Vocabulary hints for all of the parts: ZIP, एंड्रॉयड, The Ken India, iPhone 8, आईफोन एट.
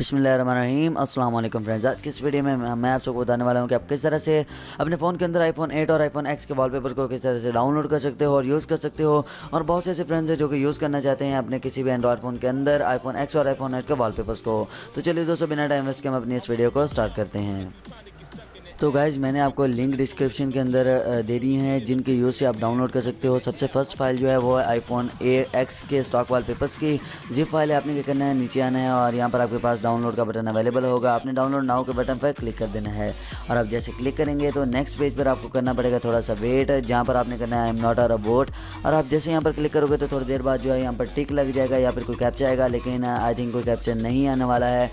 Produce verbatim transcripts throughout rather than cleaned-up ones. बिस्मिल्लाहिर्रहमानिर्रहीम। अस्सलाम वालेकुम फ्रेंड्स, आज की इस वीडियो में मैं आप सबको बताने वाला हूं कि आप किस तरह से अपने फ़ोन के अंदर आईफोन एट और आईफोन एक्स के वॉलपेपर को किस तरह से डाउनलोड कर सकते हो और यूज़ कर सकते हो। और बहुत से ऐसे फ्रेंड्स हैं जो कि यूज़ करना चाहते हैं अपने किसी भी एंड्रॉयड फ़ोन के अंदर आईफोन एक्स और आईफोन एट के वॉलपेपर्स को। तो चलिए दोस्तों, बिना टाइम वेस्ट के हम अपनी इस वीडियो को स्टार्ट करते हैं। तो गाइज़, मैंने आपको लिंक डिस्क्रिप्शन के अंदर दे दी है जिनके यूज़ से आप डाउनलोड कर सकते हो। सबसे फर्स्ट फाइल जो है वो है आईफोन एक्स के स्टॉक वॉलपेपर्स की जिप फाइल है। आपने क्या करना है, नीचे आना है और यहाँ पर आपके पास डाउनलोड का बटन अवेलेबल होगा। आपने डाउनलोड नाउ के बटन पर क्लिक कर देना है और आप जैसे क्लिक करेंगे तो नेक्स्ट पेज पर आपको करना पड़ेगा थोड़ा सा वेट, जहाँ पर आपने करना है I am not a robot. और आप जैसे यहाँ पर क्लिक करोगे तो थोड़ी देर बाद जो है यहाँ पर टिक लग जाएगा या फिर कोई कैप्चा आएगा, लेकिन आई थिंक कोई कैप्चा नहीं आने वाला है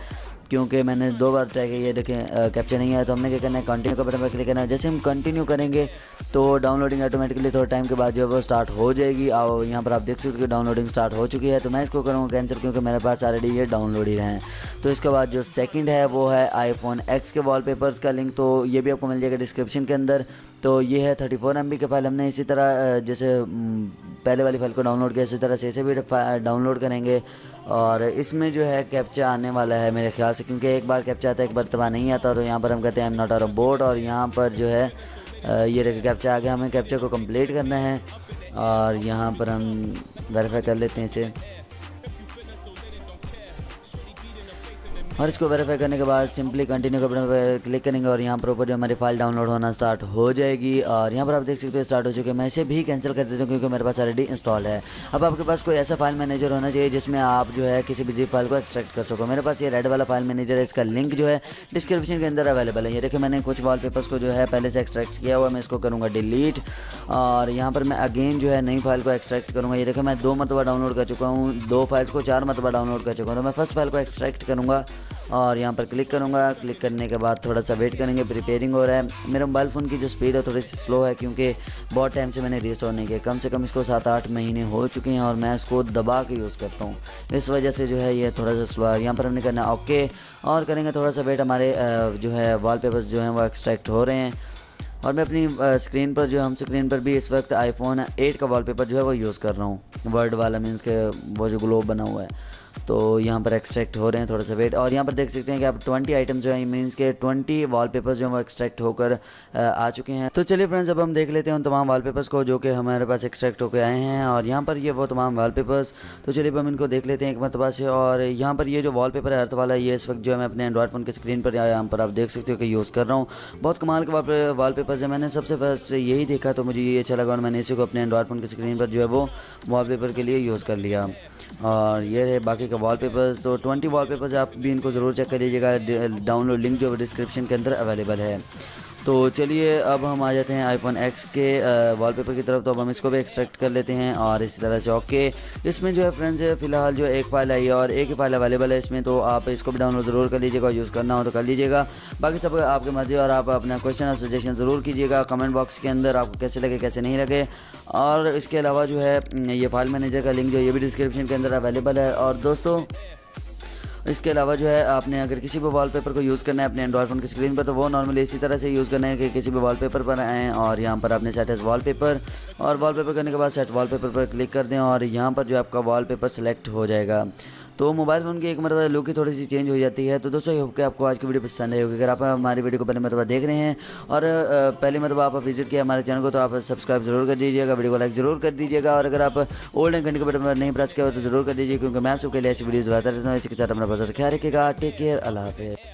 क्योंकि मैंने दो बार ट्राई किया, देखें कैप्चर नहीं आया। तो हमने क्या करना है, कंटिन्यू का बटन पर क्लिक करना है। जैसे हम कंटिन्यू करेंगे तो डाउनलोडिंग ऑटोमेटिकली थोड़ा टाइम के बाद जो है वो स्टार्ट हो जाएगी। और यहाँ पर आप देख सकते हो कि डाउनलोडिंग स्टार्ट हो चुकी है। तो मैं इसको करूँगा कैंसिल क्योंकि मेरे पास ऑलरेडी ये डाउनलोड ही है। तो इसके बाद जो सेकेंड है वो है आईफोन एक्स के वॉलपेपर्स का लिंक, तो ये भी आपको मिल जाएगा डिस्क्रिप्शन के अंदर। तो ये है थर्टी फोर एम बी का फाइल। हमने इसी तरह जैसे पहले वाली फाइल को डाउनलोड किया, इसी तरह से इसे भी डाउनलोड करेंगे। और इसमें जो है कैप्चा आने वाला है मेरे ख्याल से, क्योंकि एक बार कैप्चा आता है, एक बार तबाह नहीं आता। तो यहाँ पर हम कहते हैं I am not a robot और यहाँ पर जो है ये देखिए कैप्चा आ गया। हमें कैप्चा को कंप्लीट करना है और यहाँ पर हम वेरीफाई कर लेते हैं इसे। और इसको वेरीफाई करने के बाद सिंपली कंटिन्यू के बटन पर क्लिक करेंगे और यहाँ पर ऊपर जो हमारी फाइल डाउनलोड होना स्टार्ट हो जाएगी। और यहाँ पर आप देख सकते हो स्टार्ट हो चुके हैं। मैं इसे भी कैंसिल कर देता हूँ क्योंकि मेरे पास ऑलरेडी इंस्टॉल है। अब आपके पास कोई ऐसा फाइल मैनेजर होना चाहिए जिसमें आप जो है किसी भी जिप फाइल को एक्सट्रैक्ट कर सको। मेरे पास ये रेड वाला फाइल मैनेजर है, इसका लिंक जो है डिस्क्रिप्शन के अंदर अवेलेबल है। ये देखिए मैंने कुछ वॉलपेपर्स को जो है पहले से एक्सट्रैक्ट किया हुआ। मैं इसको करूँगा डिलीट और यहाँ पर मैं अगेन जो है नई फाइल को एक्सट्रैक्ट करूँगा। ये देखिए मैं दो मरतबा डाउनलोड कर चुका हूँ, दो फाइल्स को चार मरतबा डाउनलोड कर चुका हूँ। तो मैं फर्स्ट फाइल को एक्सट्रैक्ट करूँगा और यहाँ पर क्लिक करूँगा। क्लिक करने के बाद थोड़ा सा वेट करेंगे, प्रिपेयरिंग हो रहा है। मेरे मोबाइल फ़ोन की जो स्पीड है थोड़ी सी स्लो है क्योंकि बहुत टाइम से मैंने रिस्टोर नहीं किया, कम से कम इसको सात आठ महीने हो चुके हैं और मैं इसको दबा के यूज़ करता हूँ, इस वजह से जो है ये थोड़ा सा स्लो है। यहाँ पर हमने करना ओके और करेंगे थोड़ा सा वेट। हमारे जो है वॉलपेपर्स जो हैं वो एक्सट्रैक्ट हो रहे हैं और मैं अपनी स्क्रीन पर जो हम स्क्रीन पर भी इस वक्त आईफोन एट का वॉलपेपर जो है वो यूज़ कर रहा हूँ, वर्ड वाला मीन्स के वो जो ग्लोब बना हुआ है। तो यहाँ पर एक्सट्रैक्ट हो रहे हैं, थोड़ा सा वेट। और यहाँ पर देख सकते हैं कि आप ट्वेंटी आइटम्स जो है मीन्स के ट्वेंटी वॉलपेपर्स जो हैं वो एक्सट्रैक्ट होकर आ चुके हैं। तो चलिए फ्रेंड्स, अब हम देख लेते हैं उन तमाम वॉलपेपर्स को जो कि हमारे पास एक्सट्रैक्ट होकर आए हैं। और यहाँ पर ये वो तमाम वॉलपेपर्स, तो चलिए हम इनको देख लेते हैं एक मरतबा से। और यहाँ पर ये जो वॉलपेपर है अर्थ वाला, ये इस वक्त जो है मैं अपने एंड्रॉयड फ़ोन की स्क्रीन पर यहाँ पर आप देख सकते हो कि यूज़ कर रहा हूँ। बहुत कमाल के वॉलपेपर्स है, मैंने सबसे फर्स्ट यही देखा तो मुझे ये अच्छा लगा और मैंने इसी को अपने एंड्रॉयड फ़ोन की स्क्रीन पर जो है वो वॉलपेपर के लिए यूज़ कर लिया। और ये है बाकी का वॉलपेपर्स, तो बीस वॉलपेपर्स आप भी इनको ज़रूर चेक कर लीजिएगा। डाउनलोड लिंक जो डिस्क्रिप्शन के अंदर अवेलेबल है। तो चलिए अब हम आ जाते हैं आईफोन एक्स के वॉलपेपर की तरफ। तो अब हम इसको भी एक्सट्रैक्ट कर लेते हैं और इसी तरह से ओके। इसमें जो है फ्रेंड्स फ़िलहाल जो एक फाइल आई है और एक ही फाइल अवेलेबल है इसमें, तो आप इसको भी डाउनलोड ज़रूर कर लीजिएगा और यूज़ करना हो तो कर लीजिएगा। बाकी सब आपकी मर्ज़ी और आप अपना क्वेश्चन और सजेशन ज़रूर कीजिएगा कमेंट बॉक्स के अंदर, आपको कैसे लगे कैसे नहीं लगे। और इसके अलावा जो है ये फाइल मैनेजर का लिंक जो ये भी डिस्क्रिप्शन के अंदर अवेलेबल है। और दोस्तों इसके अलावा जो है आपने अगर किसी भी वॉलपेपर को यूज़ करना है अपने एंड्रॉयड फ़ोन की स्क्रीन पर, तो वो नॉर्मली इसी तरह से यूज़ करना है कि किसी भी वॉलपेपर पर आएँ और यहाँ पर आपने सेट एज वॉलपेपर और वॉलपेपर करने के बाद सेट वॉलपेपर पर क्लिक कर दें और यहाँ पर जो आपका वॉलपेपर सेलेक्ट हो जाएगा। तो मोबाइल फ़ोन की एक मरतबा लुक ही थोड़ी सी चेंज हो जाती है। तो दोस्तों ये होप कि आपको आज की वीडियो पसंद आई होगी। अगर आप हमारी वीडियो को पहले मरतबा देख रहे हैं और पहले मरतबा आप विजिट किया हमारे चैनल को, तो आप सब्सक्राइब जरूर कर दीजिएगा, वीडियो को लाइक ज़रूर कर दीजिएगा। और अगर आप ओल्ड एंड घंटे के बटन पर नहीं प्रेस किया हो तो ज़रूर कर दीजिए क्योंकि मैं आप सबके लिए ऐसी वीडियो लाता रहता हूँ। इसके साथ अपना ख्याल रखिएगा, टेक केयर, अल्लाह हाफिज़।